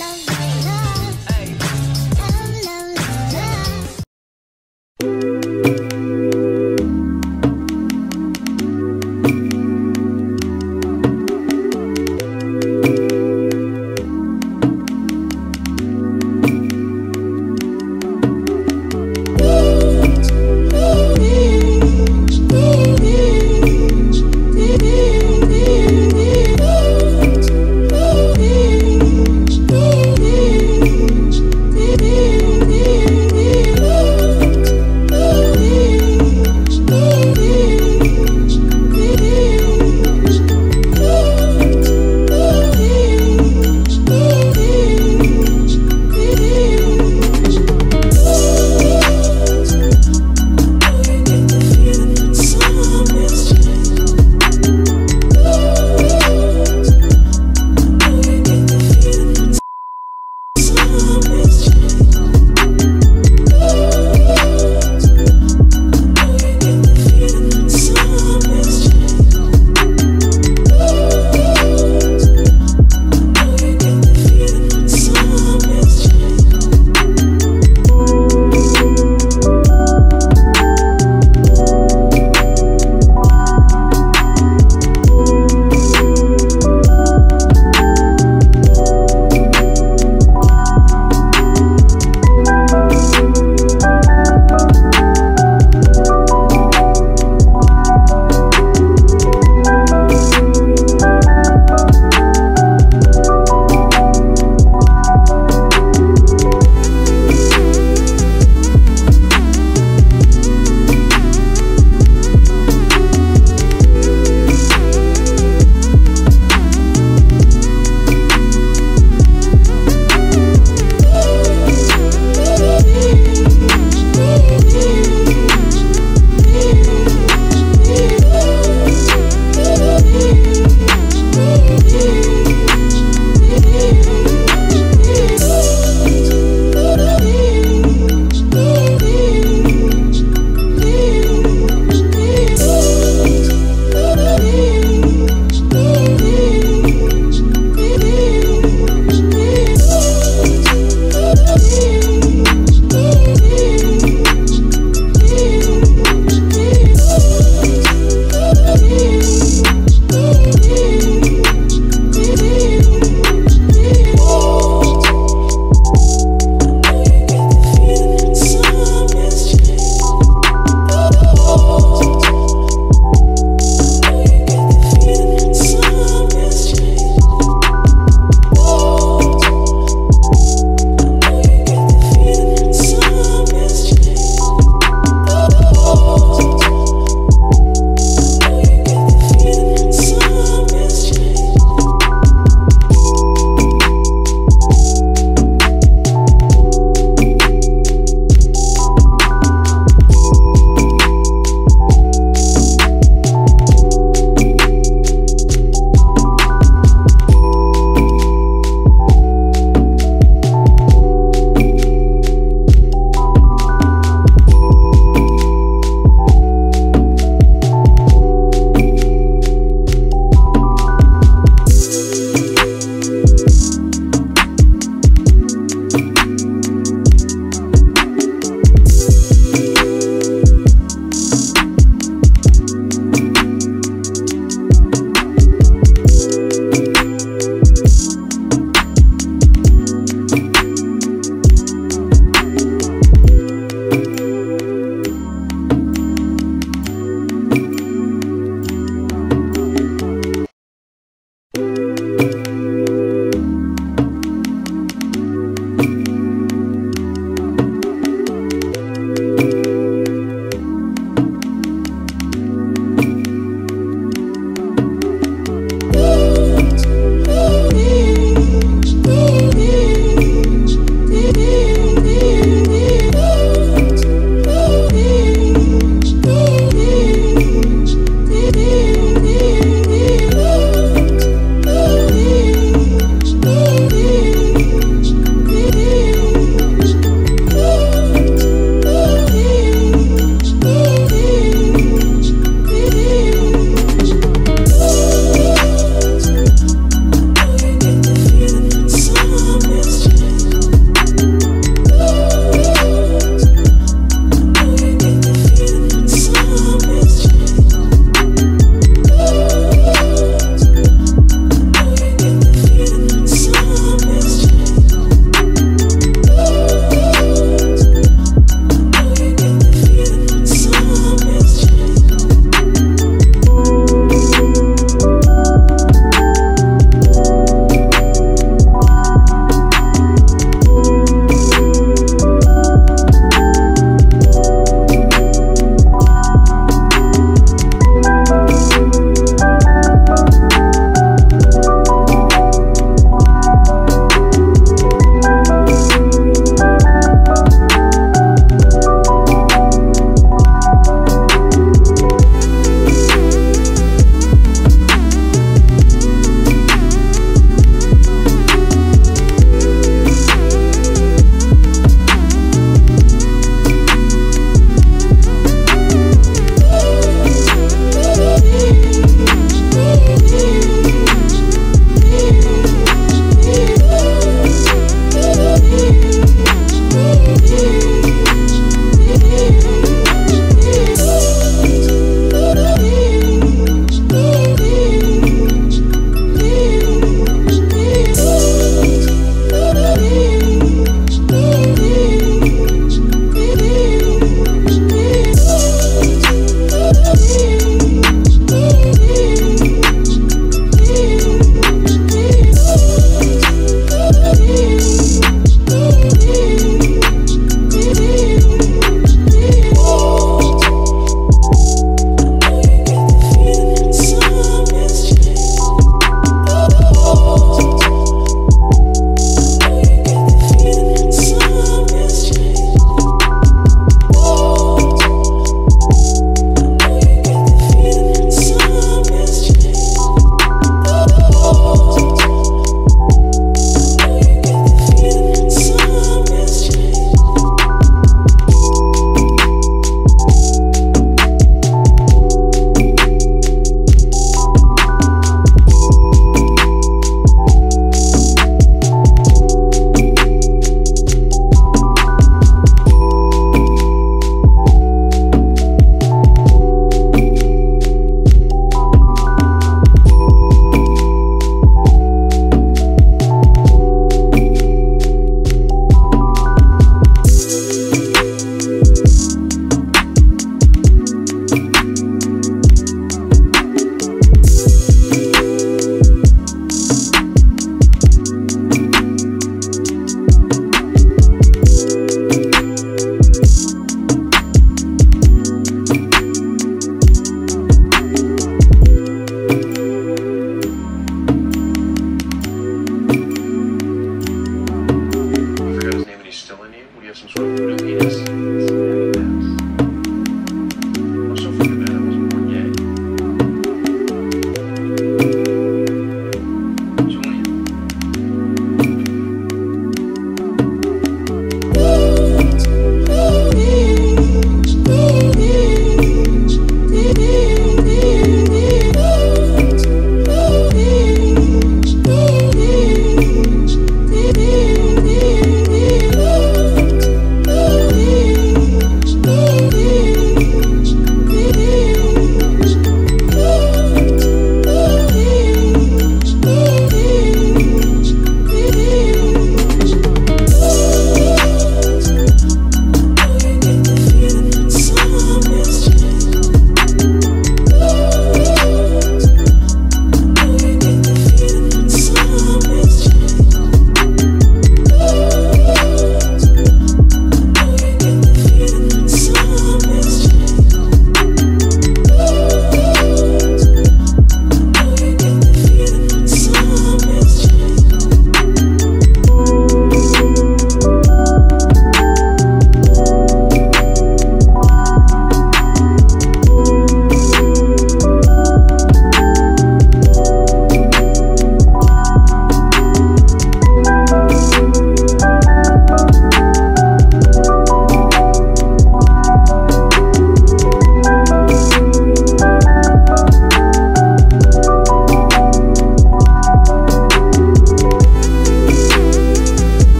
love.